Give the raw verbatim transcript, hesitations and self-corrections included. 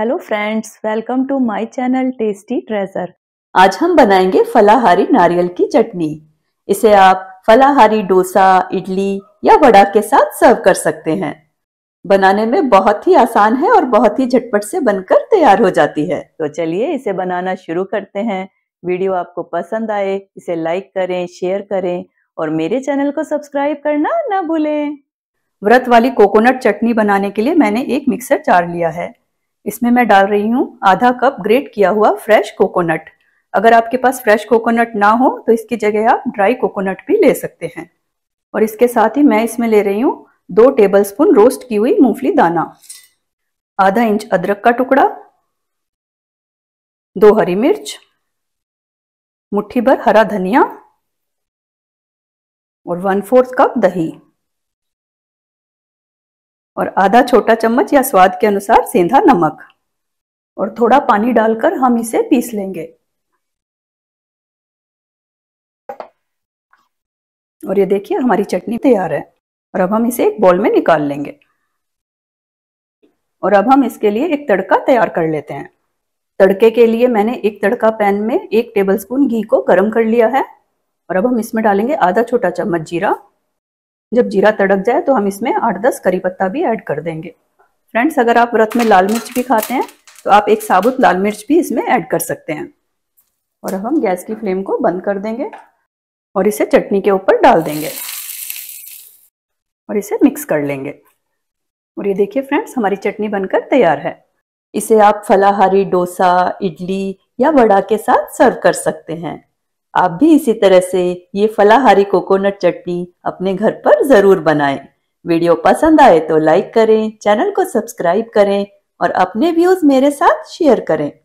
Hello friends, welcome to my channel tasty treasure. आज हम बनाएंगे फलाहारी नारियल की चटनी। इसे आप फलाहारी डोसा, इडली या वड़ा के साथ सर्व कर सकते हैं। बनाने में बहुत ही आसान है और बहुत ही झटपट से बनकर तैयार हो जाती है। तो चलिए इसे बनाना शुरू करते हैं। वीडियो आपको पसंद आए इसे लाइक करें, शेयर करें और मेरे चैनल को सब्सक्राइब करना ना भूलें। व्रत वाली कोकोनट चटनी बनाने के लिए मैंने एक मिक्सर जार लिया है। इसमें मैं डाल रही हूँ आधा कप ग्रेट किया हुआ फ्रेश कोकोनट। अगर आपके पास फ्रेश कोकोनट ना हो तो इसकी जगह आप ड्राई कोकोनट भी ले सकते हैं। और इसके साथ ही मैं इसमें ले रही हूँ दो टेबलस्पून रोस्ट की हुई मूंगफली दाना, आधा इंच अदरक का टुकड़ा, दो हरी मिर्च, मुट्ठी भर हरा धनिया और वन फोर्थ कप दही और आधा छोटा चम्मच या स्वाद के अनुसार सेंधा नमक और थोड़ा पानी डालकर हम इसे पीस लेंगे। और ये देखिए हमारी चटनी तैयार है। और अब हम इसे एक बाउल में निकाल लेंगे। और अब हम इसके लिए एक तड़का तैयार कर लेते हैं। तड़के के लिए मैंने एक तड़का पैन में एक टेबलस्पून घी को गर्म कर लिया है। और अब हम इसमें डालेंगे आधा छोटा चम्मच जीरा। जब जीरा तड़क जाए तो हम इसमें आठ दस करी पत्ता भी ऐड कर देंगे। फ्रेंड्स, अगर आप व्रत में लाल मिर्च भी खाते हैं तो आप एक साबुत लाल मिर्च भी इसमें ऐड कर सकते हैं। और अब हम गैस की फ्लेम को बंद कर देंगे और इसे चटनी के ऊपर डाल देंगे और इसे मिक्स कर लेंगे। और ये देखिए फ्रेंड्स, हमारी चटनी बनकर तैयार है। इसे आप फलाहारी डोसा, इडली या वड़ा के साथ सर्व कर सकते हैं। आप भी इसी तरह से ये फलाहारी कोकोनट चटनी अपने घर पर जरूर बनाएं। वीडियो पसंद आए तो लाइक करें, चैनल को सब्सक्राइब करें और अपने व्यूज मेरे साथ शेयर करें।